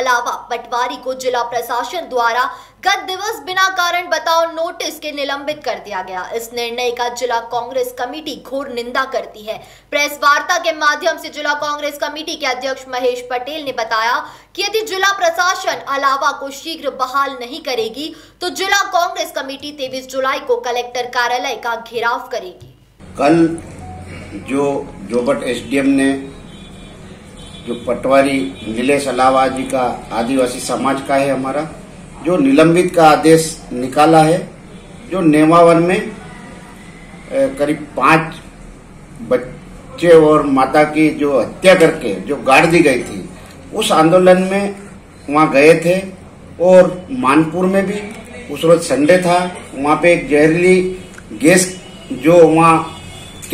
अलावा पटवारी को जिला प्रशासन द्वारा गत दिवस बिना कारण बताओ नोटिस के निलंबित कर दिया गया। इस निर्णय का जिला कांग्रेस कमेटी घोर निंदा करती है। प्रेस वार्ता के माध्यम से जिला कांग्रेस कमेटी के अध्यक्ष महेश पटेल ने बताया कि यदि जिला प्रशासन अलावा को शीघ्र बहाल नहीं करेगी तो जिला कांग्रेस कमेटी 23 जुलाई को कलेक्टर कार्यालय का घेराव करेगी। कल जो जोबट एसडीएम ने जो पटवारी नितेश अलावा जी का आदिवासी समाज का है हमारा जो निलंबित का आदेश निकाला है, जो नेमावर में करीब 5 बच्चे और माता की जो हत्या करके जो गाड़ दी गई थी उस आंदोलन में वहाँ गए थे और मानपुर में भी उस रोज संडे था, वहाँ पे एक जहरीली गैस जो वहाँ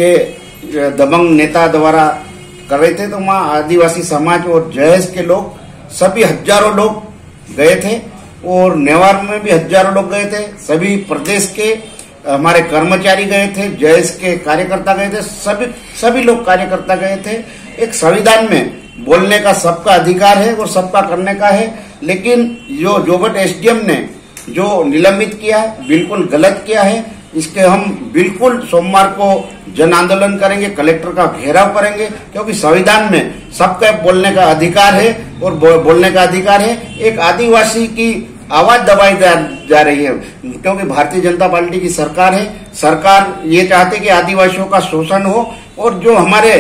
के दबंग नेता द्वारा कर रहे थे तो वहाँ आदिवासी समाज और जयस के लोग सभी हजारों लोग गए थे और नेवार में भी हजारों लोग गए थे। सभी प्रदेश के हमारे कर्मचारी गए थे, जयस के कार्यकर्ता गए थे, सभी लोग कार्यकर्ता गए थे। एक संविधान में बोलने का सबका अधिकार है और सबका करने का है, लेकिन जो जोबट एसडीएम ने जो निलंबित किया बिल्कुल गलत किया है। इसके हम बिल्कुल सोमवार को जन आंदोलन करेंगे, कलेक्टर का घेराव करेंगे, क्योंकि संविधान में सबका बोलने का अधिकार है और बोलने का अधिकार है। एक आदिवासी की आवाज दबाई जा रही है क्योंकि भारतीय जनता पार्टी की सरकार है। सरकार ये चाहते कि आदिवासियों का शोषण हो और जो हमारे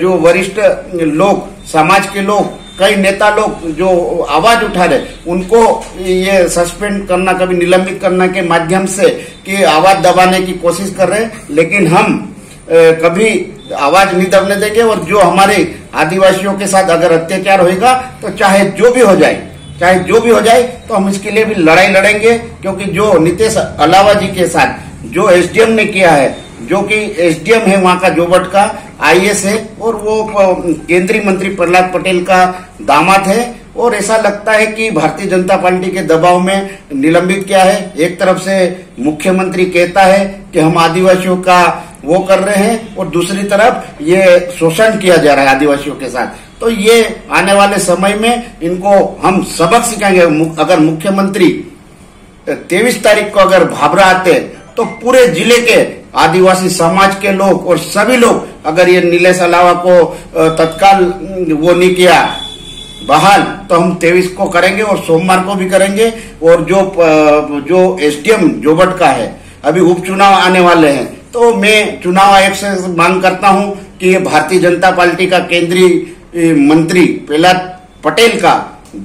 जो वरिष्ठ लोग समाज के लोग कई नेता लोग जो आवाज उठा रहे उनको ये सस्पेंड करना कभी निलंबित करना के माध्यम से कि आवाज दबाने की कोशिश कर रहे हैं, लेकिन हम कभी आवाज नहीं दबने देंगे। और जो हमारे आदिवासियों के साथ अगर अत्याचार होगा तो चाहे जो भी हो जाए तो हम इसके लिए भी लड़ाई लड़ेंगे, क्योंकि जो नितेश अलावा जी के साथ जो एसडीएम ने किया है, जो कि एसडीएम है वहाँ का जोबट का, आईएएस है और वो केंद्रीय मंत्री प्रहलाद पटेल का दामाद है और ऐसा लगता है कि भारतीय जनता पार्टी के दबाव में निलंबित किया है। एक तरफ से मुख्यमंत्री कहता है कि हम आदिवासियों का वो कर रहे हैं और दूसरी तरफ ये शोषण किया जा रहा है आदिवासियों के साथ। तो ये आने वाले समय में इनको हम सबक सिखाएंगे। अगर मुख्यमंत्री 23 तारीख को अगर भाबरा आते तो पूरे जिले के आदिवासी समाज के लोग और सभी लोग अगर ये नितेश अलावा को तत्काल वो नहीं किया बहाल तो हम 23 को करेंगे और सोमवार को भी करेंगे। और जो एसडीएम जोबट का है, अभी उपचुनाव आने वाले हैं तो मैं चुनाव आयोग से मांग करता हूं कि ये भारतीय जनता पार्टी का केंद्रीय मंत्री प्रहलाद पटेल का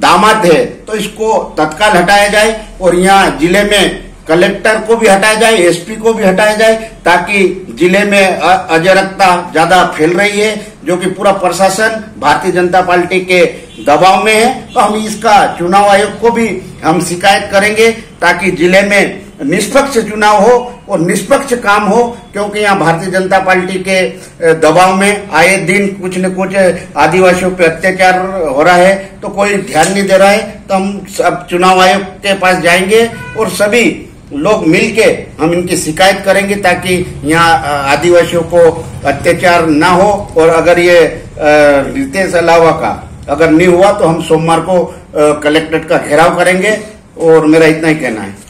दामाद है तो इसको तत्काल हटाया जाए और यहाँ जिले में कलेक्टर को भी हटाया जाए, एसपी को भी हटाया जाए, ताकि जिले में अराजकता ज्यादा फैल रही है जो कि पूरा प्रशासन भारतीय जनता पार्टी के दबाव में है। तो हम इसका चुनाव आयोग को भी हम शिकायत करेंगे ताकि जिले में निष्पक्ष चुनाव हो और निष्पक्ष काम हो, क्योंकि यहाँ भारतीय जनता पार्टी के दबाव में आए दिन कुछ न कुछ आदिवासियों पे अत्याचार हो रहा है तो कोई ध्यान नहीं दे रहा है। तो हम सब चुनाव आयोग के पास जाएंगे और सभी लोग मिलके हम इनकी शिकायत करेंगे ताकि यहाँ आदिवासियों को अत्याचार ना हो। और अगर ये नितेश अलावा का अगर नहीं हुआ तो हम सोमवार को कलेक्ट्रेट का घेराव करेंगे और मेरा इतना ही कहना है।